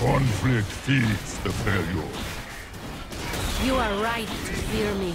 Conflict feeds the failure. You are right to fear me.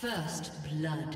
First blood.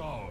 It's ours.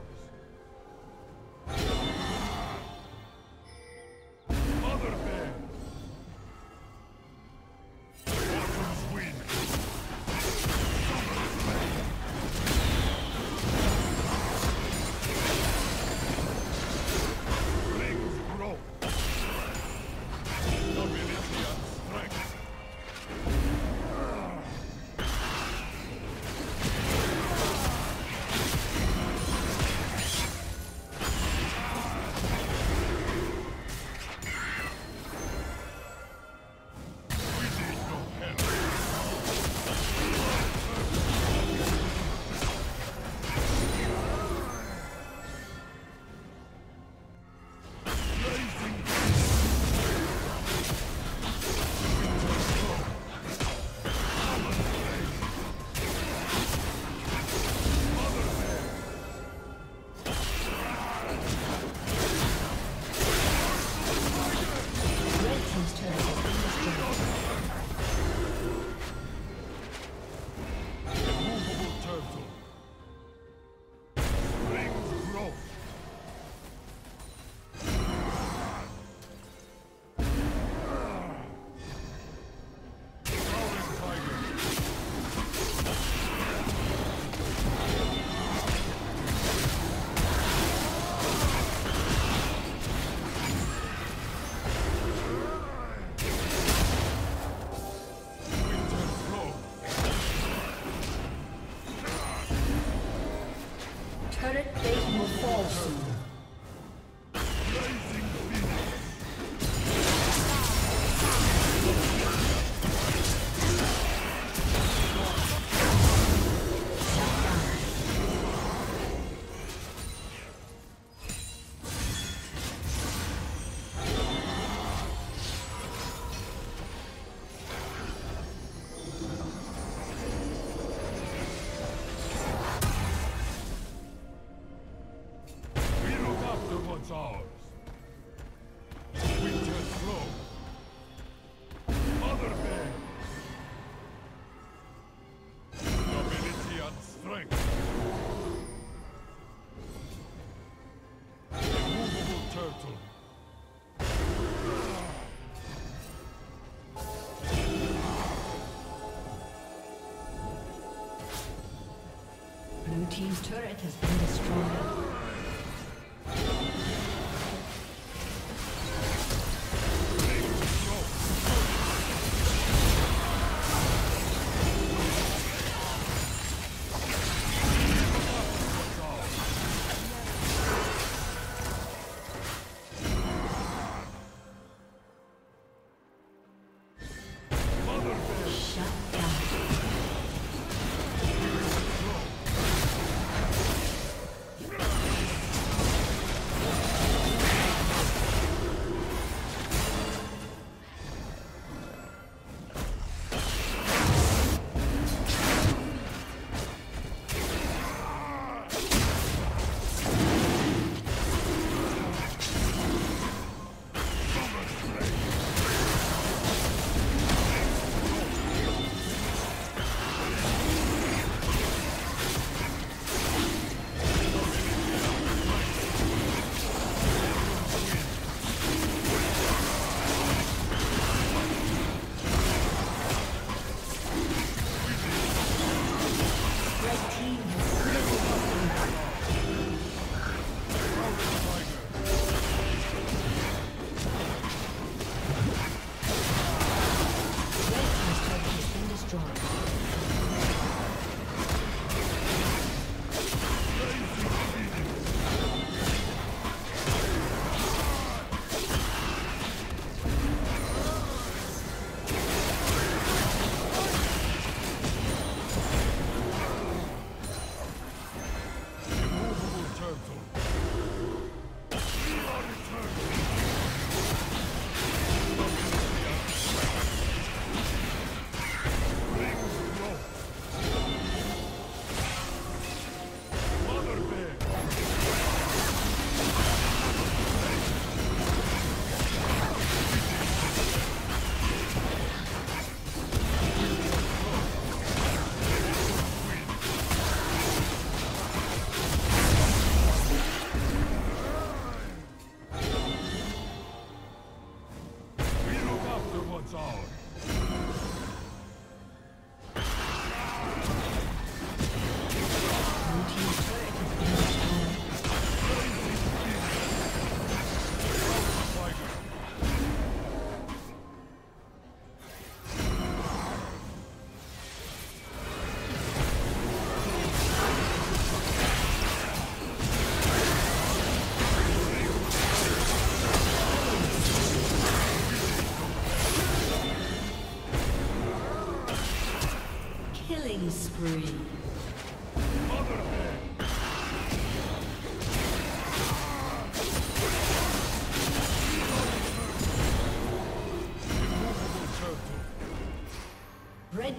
Team's turret has been destroyed.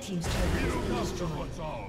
team's turret has been destroyed.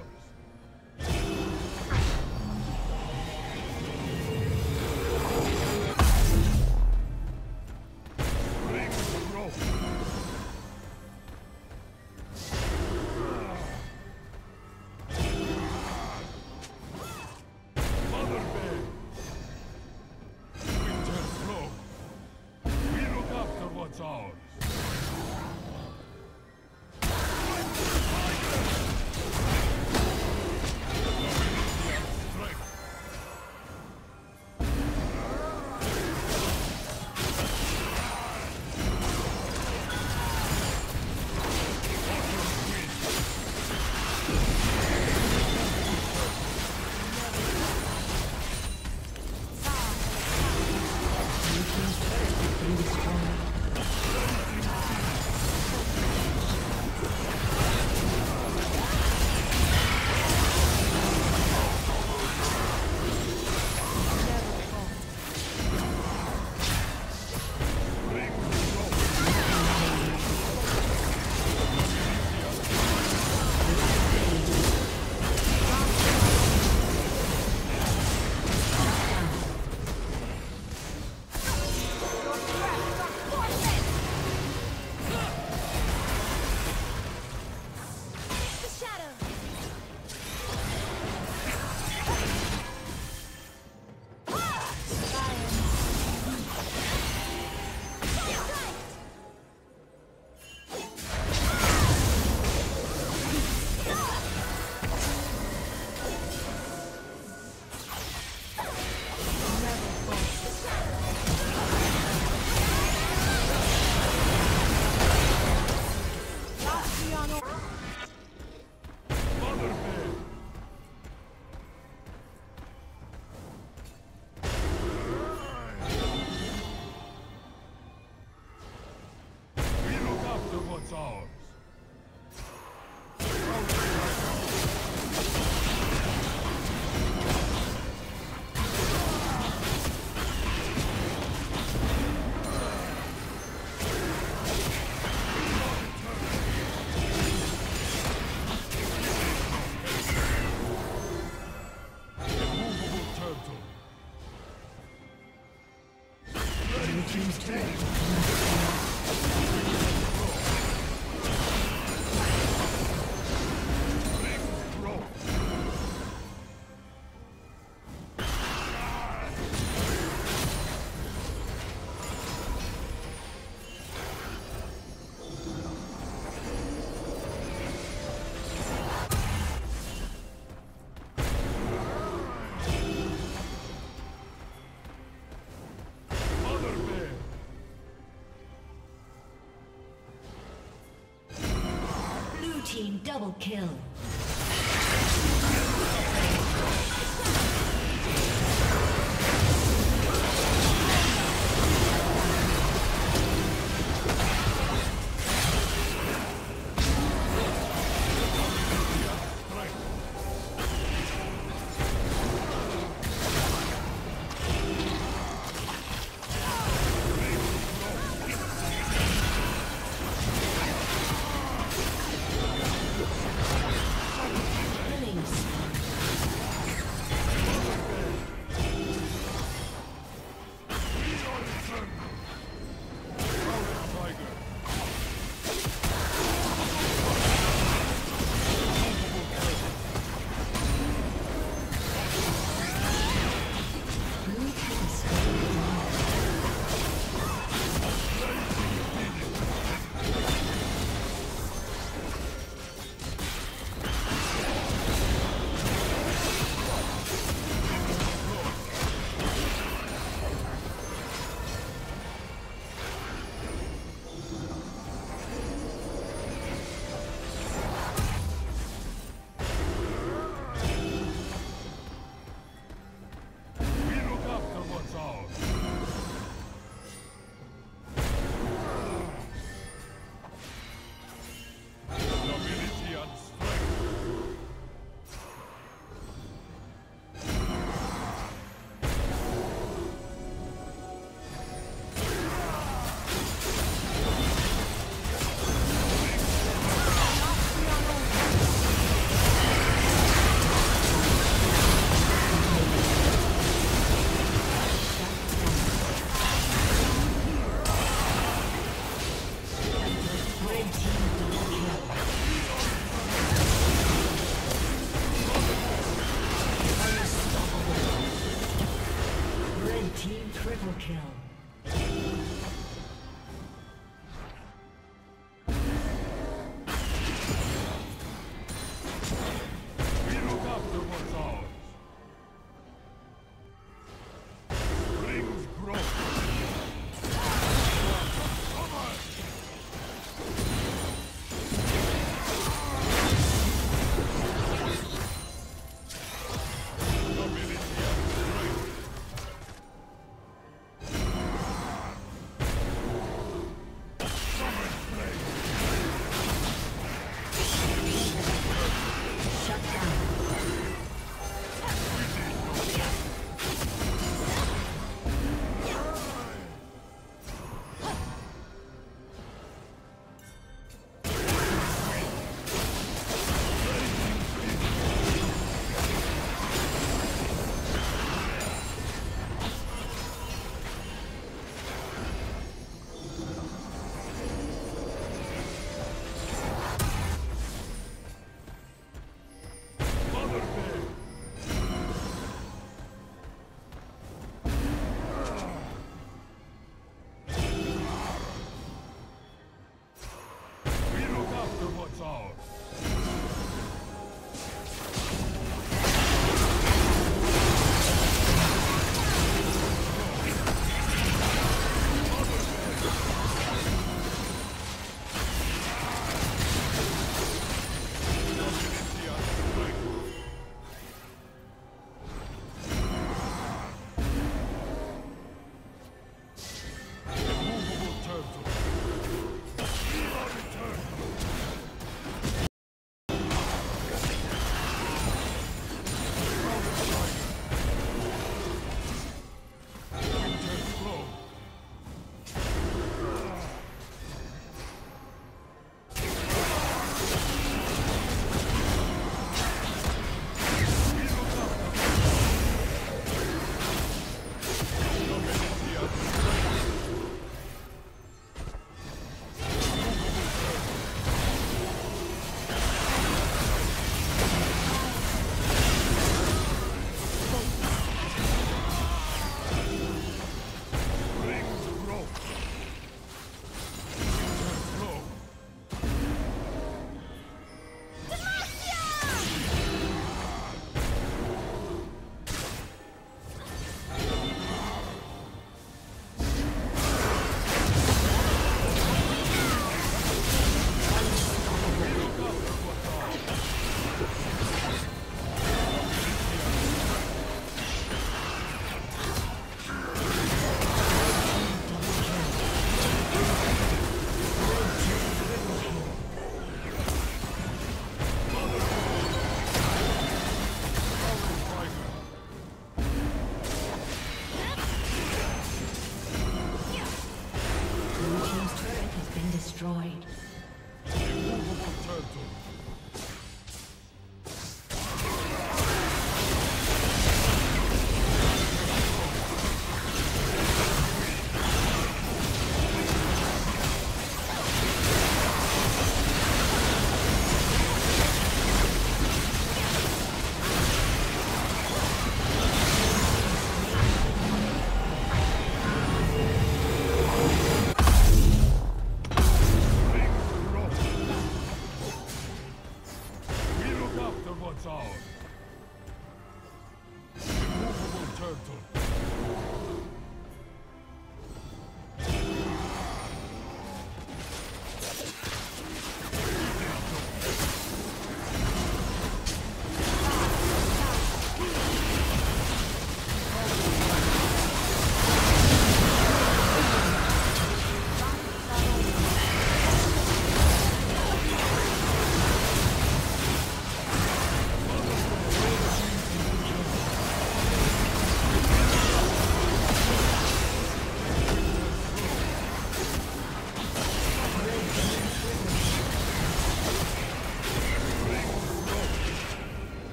Double kill. Team triple kill.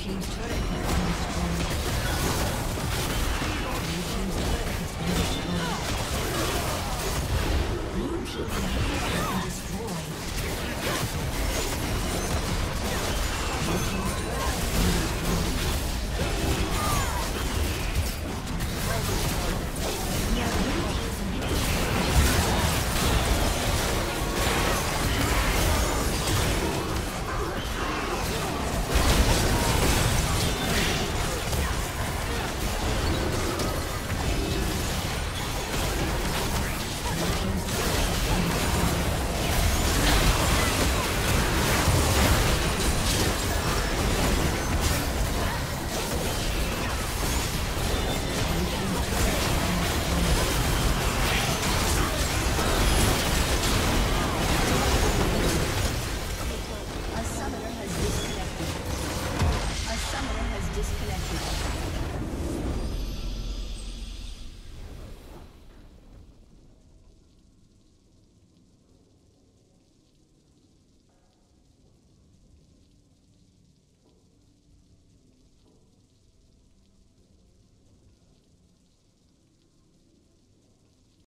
Team's turret.